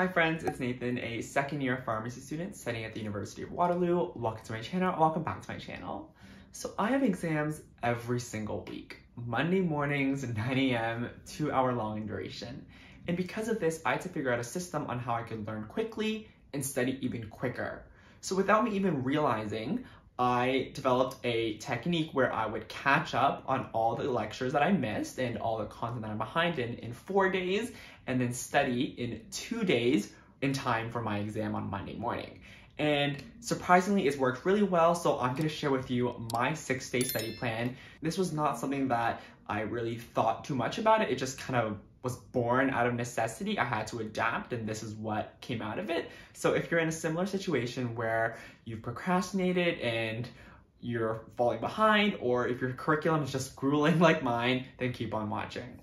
Hi friends, it's Nathan, a second year pharmacy student studying at the University of Waterloo. Welcome to my channel, welcome back to my channel. So I have exams every single week, Monday mornings, 9 a.m, 2 hour long in duration. And because of this, I had to figure out a system on how I could learn quickly and study even quicker. So without me even realizing, I developed a technique where I would catch up on all the lectures that I missed and all the content that I'm behind in 4 days, and then study in 2 days in time for my exam on Monday morning. And surprisingly, it's worked really well, so I'm gonna share with you my 6-day study plan. This was not something that I really thought too much about. It just kind of was born out of necessity. I had to adapt, and this is what came out of it. So if you're in a similar situation where you've procrastinated and you're falling behind, or if your curriculum is just grueling like mine, then keep on watching.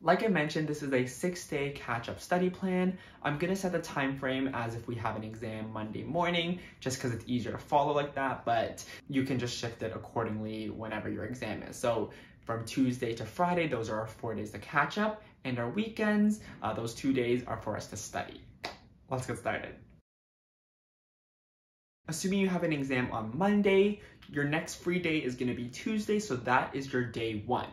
Like I mentioned, this is a 6-day catch-up study plan. I'm gonna set the time frame as if we have an exam Monday morning, just because it's easier to follow like that, but you can just shift it accordingly whenever your exam is. So from Tuesday to Friday, those are our 4 days to catch up, and our weekends, those 2 days are for us to study. Let's get started. Assuming you have an exam on Monday, your next free day is gonna be Tuesday, so that is your day one.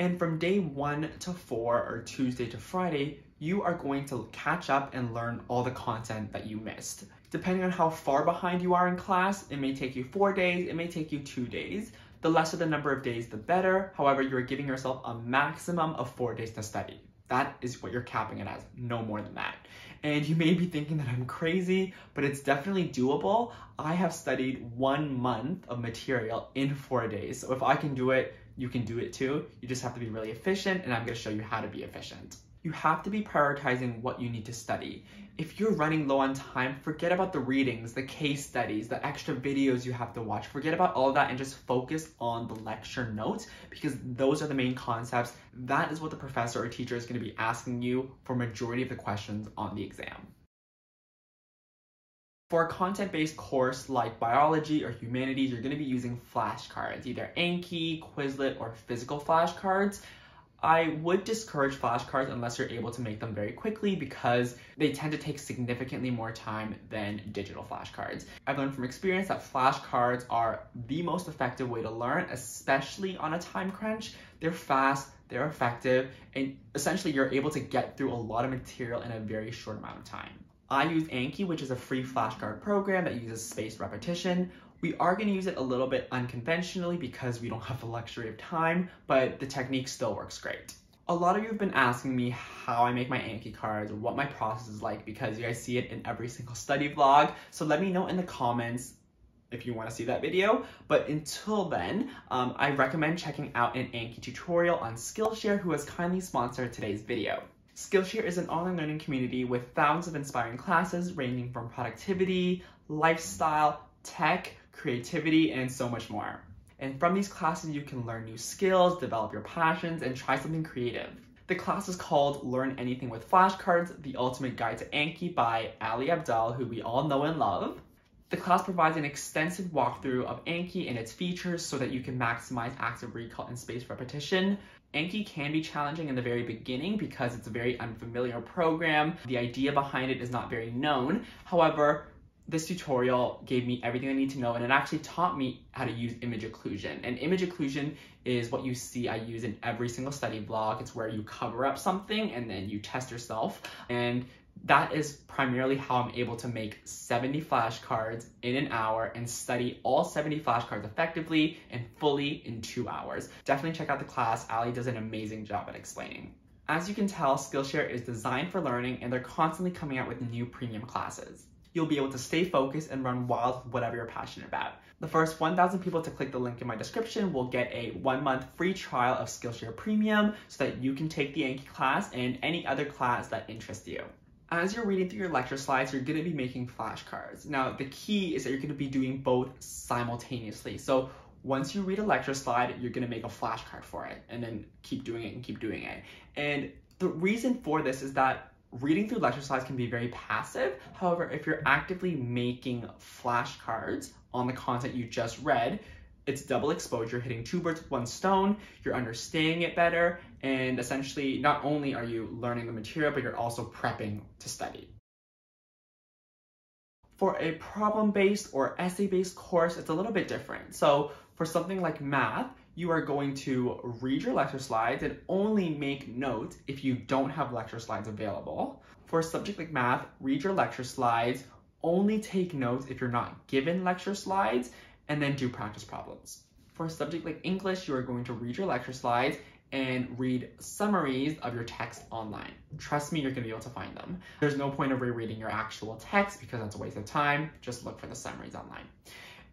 And from day 1 to 4, or Tuesday to Friday, you are going to catch up and learn all the content that you missed. Depending on how far behind you are in class, it may take you 4 days, it may take you 2 days. The lesser the number of days, the better. However, you're giving yourself a maximum of 4 days to study. That is what you're capping it as, no more than that. And you may be thinking that I'm crazy, but it's definitely doable. I have studied 1 month of material in 4 days, so if I can do it, you can do it too. You just have to be really efficient, and I'm gonna show you how to be efficient. You have to be prioritizing what you need to study. If you're running low on time, forget about the readings, the case studies, the extra videos you have to watch. Forget about all of that and just focus on the lecture notes, because those are the main concepts. That is what the professor or teacher is gonna be asking you for majority of the questions on the exam. For a content-based course like biology or humanities, you're gonna be using flashcards, either Anki, Quizlet, or physical flashcards. I would discourage flashcards unless you're able to make them very quickly, because they tend to take significantly more time than digital flashcards. I've learned from experience that flashcards are the most effective way to learn, especially on a time crunch. They're fast, they're effective, and essentially you're able to get through a lot of material in a very short amount of time. I use Anki, which is a free flashcard program that uses spaced repetition. We are gonna use it a little bit unconventionally because we don't have the luxury of time, but the technique still works great. A lot of you have been asking me how I make my Anki cards, or what my process is like, because you guys see it in every single study vlog. So let me know in the comments if you wanna see that video. But until then, I recommend checking out an Anki tutorial on Skillshare, who has kindly sponsored today's video. Skillshare is an online learning community with thousands of inspiring classes ranging from productivity, lifestyle, tech, creativity, and so much more. And from these classes, you can learn new skills, develop your passions, and try something creative. The class is called Learn Anything with Flashcards, The Ultimate Guide to Anki by Ali Abdal, who we all know and love. The class provides an extensive walkthrough of Anki and its features so that you can maximize active recall and spaced repetition. Anki can be challenging in the very beginning because it's a very unfamiliar program. The idea behind it is not very known. However, this tutorial gave me everything I need to know, and it actually taught me how to use image occlusion. And image occlusion is what you see I use in every single study vlog. It's where you cover up something and then you test yourself. And that is primarily how I'm able to make 70 flashcards in an hour and study all 70 flashcards effectively and fully in 2 hours. Definitely check out the class. Ali does an amazing job at explaining. As you can tell, Skillshare is designed for learning, and they're constantly coming out with new premium classes. You'll be able to stay focused and run wild with whatever you're passionate about. The first 1,000 people to click the link in my description will get a 1-month free trial of Skillshare Premium so that you can take the Anki class and any other class that interests you. As you're reading through your lecture slides, you're gonna be making flashcards. Now, the key is that you're gonna be doing both simultaneously. So once you read a lecture slide, you're gonna make a flashcard for it, and then keep doing it and keep doing it. And the reason for this is that reading through lecture slides can be very passive. However, if you're actively making flashcards on the content you just read, It's double exposure, hitting two birds with one stone. You're understanding it better, and essentially not only are you learning the material, but you're also prepping to study. For a problem-based or essay-based course, it's a little bit different. So for something like math, you are going to read your lecture slides and only make notes if you don't have lecture slides available. For a subject like math, read your lecture slides, only take notes if you're not given lecture slides, and then do practice problems. For a subject like English, you are going to read your lecture slides and read summaries of your text online. Trust me, you're gonna be able to find them. There's no point of rereading your actual text because that's a waste of time. Just look for the summaries online.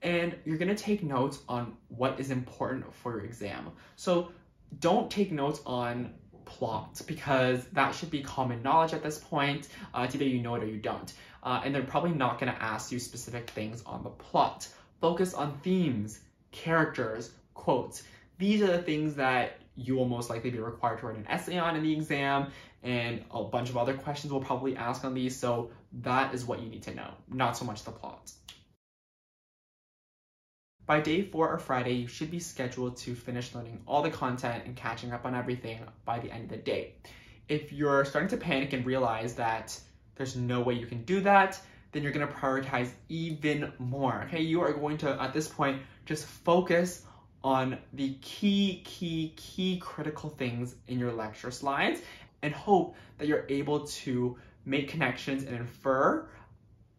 And you're gonna take notes on what is important for your exam. So don't take notes on plot because that should be common knowledge at this point. It's either you know it or you don't. And they're probably not gonna ask you specific things on the plot. Focus on themes, characters, quotes. These are the things that you will most likely be required to write an essay on in the exam, and a bunch of other questions will probably ask on these, so that is what you need to know, not so much the plot. By day 4 or Friday, you should be scheduled to finish learning all the content and catching up on everything by the end of the day. If you're starting to panic and realize that there's no way you can do that, then you're gonna prioritize even more, okay? You are going to, at this point, just focus on the key critical things in your lecture slides and hope that you're able to make connections and infer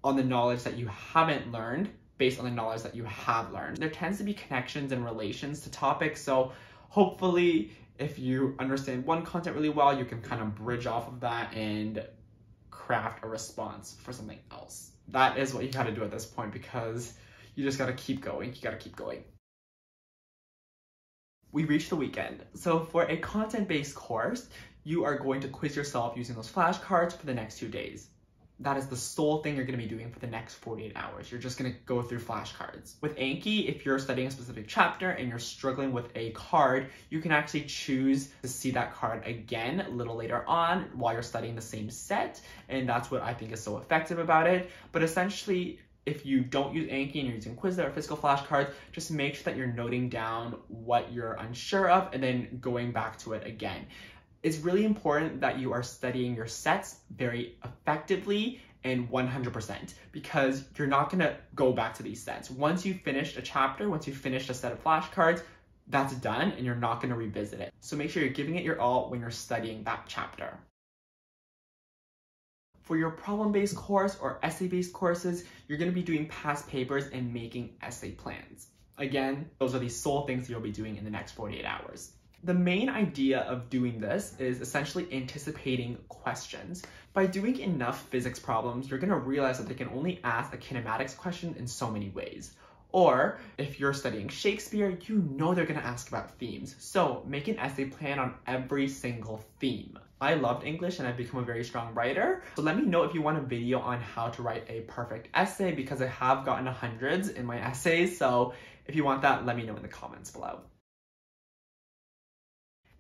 on the knowledge that you haven't learned based on the knowledge that you have learned. There tends to be connections and relations to topics, so hopefully if you understand one content really well, you can kind of bridge off of that and craft a response for something else. That is what you gotta do at this point because you just gotta keep going, you gotta keep going. We reach the weekend. So for a content-based course, you are going to quiz yourself using those flashcards for the next 2 days. That is the sole thing you're going to be doing for the next 48 hours. You're just going to go through flashcards. With Anki, if you're studying a specific chapter and you're struggling with a card, you can actually choose to see that card again a little later on while you're studying the same set, and that's what I think is so effective about it. But essentially, if you don't use Anki and you're using Quizlet or physical flashcards, just make sure that you're noting down what you're unsure of and then going back to it again. It's really important that you are studying your sets very effectively and 100% because you're not gonna go back to these sets. Once you've finished a chapter, once you've finished a set of flashcards, that's done and you're not gonna revisit it. So make sure you're giving it your all when you're studying that chapter. For your problem-based course or essay-based courses, you're going to be doing past papers and making essay plans. Again, those are the sole things that you'll be doing in the next 48 hours. The main idea of doing this is essentially anticipating questions. By doing enough physics problems, you're going to realize that they can only ask a kinematics question in so many ways. Or if you're studying Shakespeare, you know they're going to ask about themes. So make an essay plan on every single theme. I loved English and I've become a very strong writer. So let me know if you want a video on how to write a perfect essay because I have gotten 100s in my essays. So if you want that, let me know in the comments below.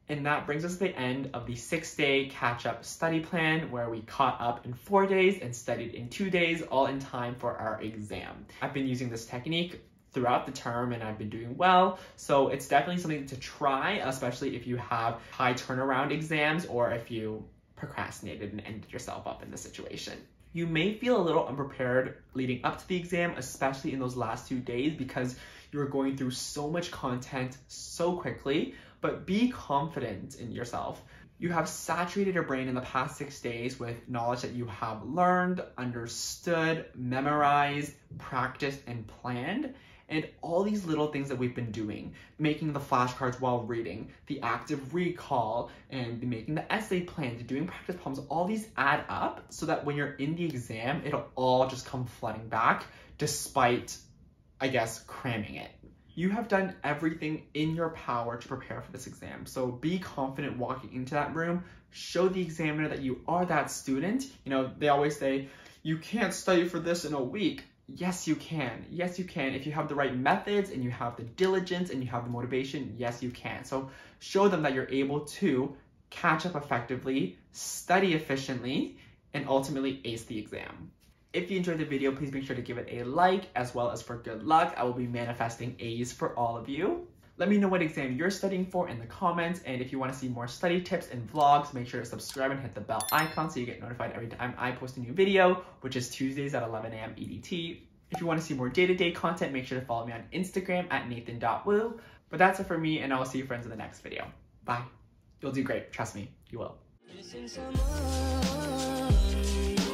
And that brings us to the end of the 6-day catch-up study plan where we caught up in 4 days and studied in 2 days, all in time for our exam. I've been using this technique throughout the term and I've been doing well, so it's definitely something to try, especially if you have high turnaround exams or if you procrastinated and ended yourself up in this situation. You may feel a little unprepared leading up to the exam, especially in those last 2 days because you're going through so much content so quickly, but be confident in yourself. You have saturated your brain in the past 6 days with knowledge that you have learned, understood, memorized, practiced, and planned. And all these little things that we've been doing, making the flashcards while reading, the active recall, and making the essay plan, doing practice problems, all these add up so that when you're in the exam, it'll all just come flooding back despite, I guess, cramming it. You have done everything in your power to prepare for this exam, so be confident walking into that room. Show the examiner that you are that student. You know, they always say, you can't study for this in a week. Yes, you can. Yes, you can. If you have the right methods and you have the diligence and you have the motivation, yes, you can. So show them that you're able to catch up effectively, study efficiently, and ultimately ace the exam. If you enjoyed the video, please make sure to give it a like, as well as for good luck. I will be manifesting A's for all of you. Let me know what exam you're studying for in the comments, and if you want to see more study tips and vlogs, make sure to subscribe and hit the bell icon so you get notified every time I post a new video, which is Tuesdays at 11 AM EDT. If you want to see more day-to-day content, make sure to follow me on Instagram at nathan.wu. But that's it for me, and I will see you friends in the next video. Bye. You'll do great. Trust me. You will.